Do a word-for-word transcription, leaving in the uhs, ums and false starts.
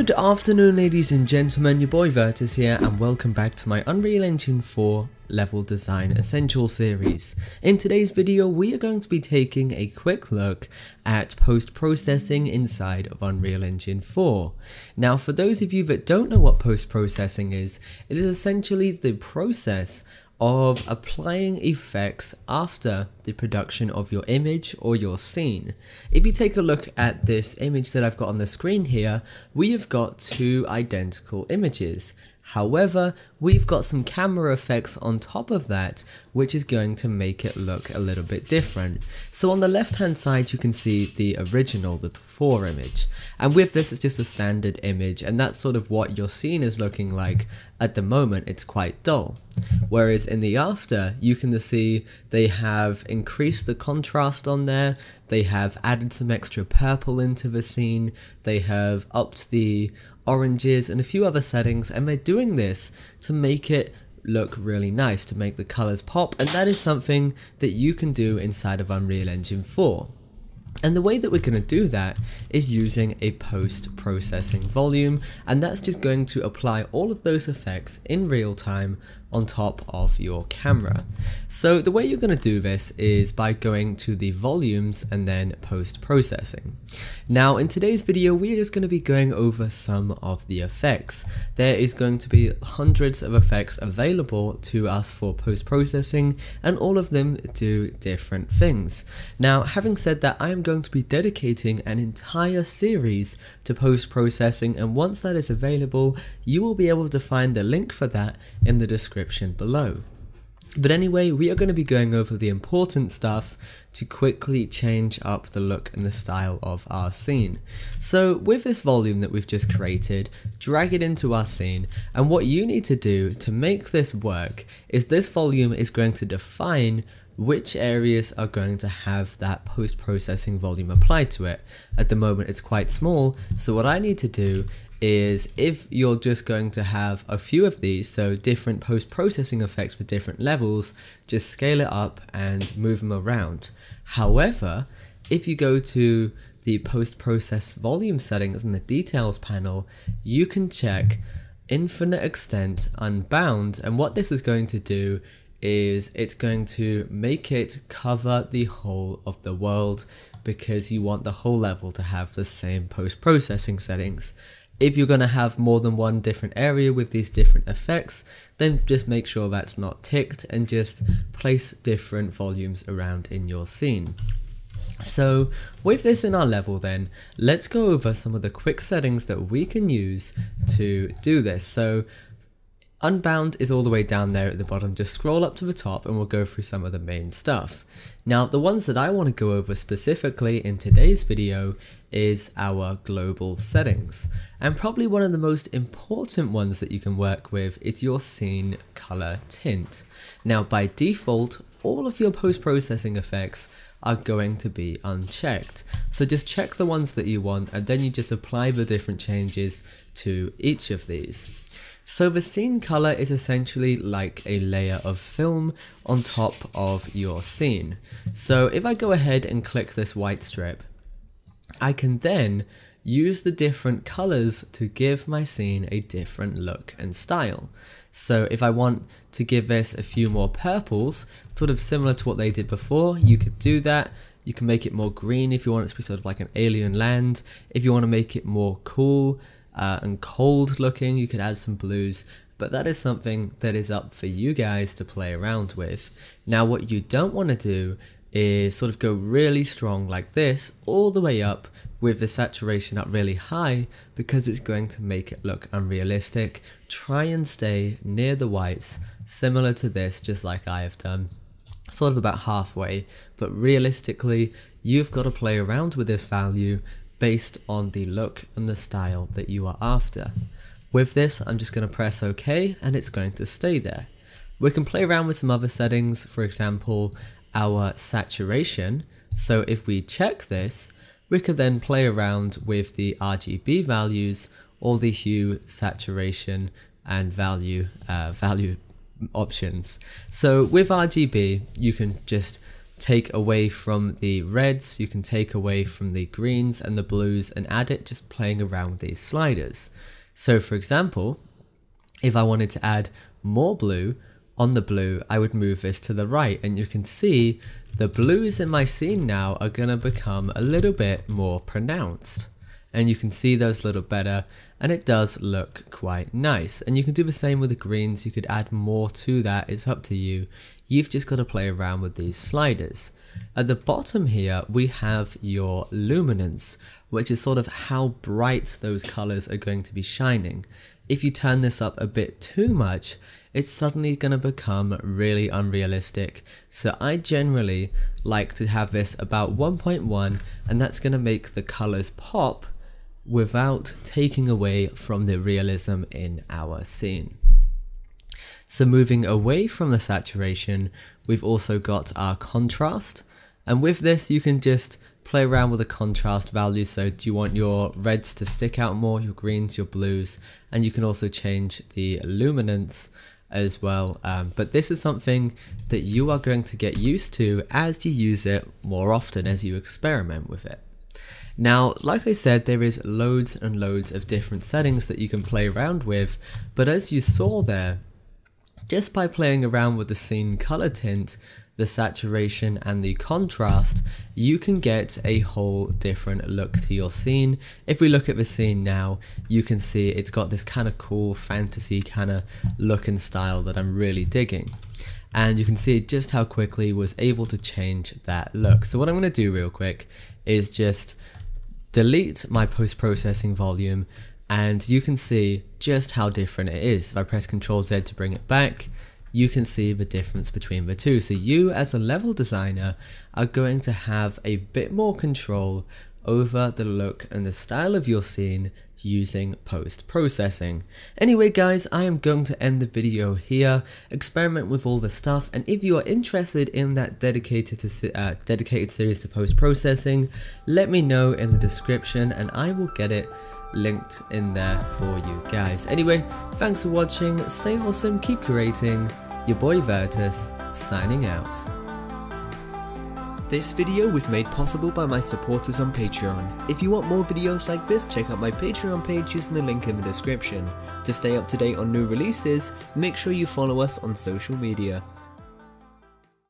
Good afternoon, ladies and gentlemen, your boy Vertus here, and welcome back to my Unreal Engine four level design essential series. In today's video we are going to be taking a quick look at post-processing inside of Unreal Engine four. Now for those of you that don't know what post-processing is, it is essentially the process of applying effects after the production of your image or your scene. If you take a look at this image that I've got on the screen here, we have got two identical images. However, we've got some camera effects on top of that, which is going to make it look a little bit different. So on the left hand side you can see the original, the before image. And with this it's just a standard image, and that's sort of what your scene is looking like. At the moment it's quite dull. Whereas in the after, you can see they have increased the contrast on there, they have added some extra purple into the scene, they have upped the oranges and a few other settings, and they're doing this to make it look really nice, to make the colors pop, and that is something that you can do inside of Unreal Engine four. And the way that we're going to do that is using a post-processing volume, and that's just going to apply all of those effects in real time on top of your camera. So the way you're going to do this is by going to the volumes and then post-processing. Now in today's video we're just going to be going over some of the effects. There is going to be hundreds of effects available to us for post-processing, and all of them do different things. Now having said that, I am going to be dedicating an entire series to post-processing, and once that is available you will be able to find the link for that in the description below. But anyway, we are going to be going over the important stuff to quickly change up the look and the style of our scene. So with this volume that we've just created, drag it into our scene, and what you need to do to make this work is this volume is going to define which areas are going to have that post-processing volume applied to it. At the moment it's quite small, so what I need to do is, if you're just going to have a few of these, so different post-processing effects for different levels, just scale it up and move them around. However, if you go to the post-process volume settings in the details panel, you can check infinite extent unbound, and what this is going to do is it's going to make it cover the whole of the world, because you want the whole level to have the same post-processing settings. If you're going to have more than one different area with these different effects, then just make sure that's not ticked and just place different volumes around in your scene. So with this in our level then, let's go over some of the quick settings that we can use to do this. So unbound is all the way down there at the bottom, just scroll up to the top and we'll go through some of the main stuff. Now the ones that I want to go over specifically in today's video is our global settings, and probably one of the most important ones that you can work with is your scene color tint. Now by default all of your post-processing effects are going to be unchecked, so just check the ones that you want and then you just apply the different changes to each of these. So the scene color is essentially like a layer of film on top of your scene. So if I go ahead and click this white strip, I can then use the different colors to give my scene a different look and style. So if I want to give this a few more purples, sort of similar to what they did before, you could do that. You can make it more green if you want it to be sort of like an alien land. If you want to make it more cool uh, and cold looking, you could add some blues. But that is something that is up for you guys to play around with. Now what you don't want to do is sort of go really strong like this all the way up with the saturation up really high, because it's going to make it look unrealistic. Try and stay near the whites, similar to this, just like I have done, sort of about halfway, but realistically you've got to play around with this value based on the look and the style that you are after. With this I'm just going to press OK and it's going to stay there. We can play around with some other settings, for example our saturation. So if we check this, we could then play around with the R G B values or the hue, saturation and value uh, value options. So with R G B you can just take away from the reds, you can take away from the greens and the blues and add it just playing around with these sliders. So for example, if I wanted to add more blue on the blue, I would move this to the right, and you can see the blues in my scene now are going to become a little bit more pronounced, and you can see those a little better, and it does look quite nice. And you can do the same with the greens, you could add more to that, it's up to you. You've just got to play around with these sliders. At the bottom here, we have your luminance, which is sort of how bright those colors are going to be shining. If you turn this up a bit too much, it's suddenly going to become really unrealistic. So I generally like to have this about one point one, and that's going to make the colors pop without taking away from the realism in our scene. So moving away from the saturation, we've also got our contrast, and with this you can just play around with the contrast values. So do you want your reds to stick out more, your greens, your blues, and you can also change the luminance as well. Um, but this is something that you are going to get used to as you use it more often, as you experiment with it. Now, like I said, there is loads and loads of different settings that you can play around with, but as you saw there, just by playing around with the scene color tint, the saturation and the contrast, you can get a whole different look to your scene. If we look at the scene now, you can see it's got this kind of cool fantasy kind of look and style that I'm really digging. And you can see just how quickly was able to change that look. So what I'm going to do real quick is just delete my post-processing volume, and you can see just how different it is. If I press control Z to bring it back, you can see the difference between the two. So you as a level designer are going to have a bit more control over the look and the style of your scene using post-processing. Anyway guys, I am going to end the video here. Experiment with all the stuff, and if you are interested in that dedicated to uh, dedicated series to post-processing, let me know in the description and I will get it linked in there for you guys. Anyway, thanks for watching, stay awesome, keep creating. Your boy Vertus, signing out. This video was made possible by my supporters on Patreon. If you want more videos like this, check out my Patreon page using the link in the description. To stay up to date on new releases, make sure you follow us on social media.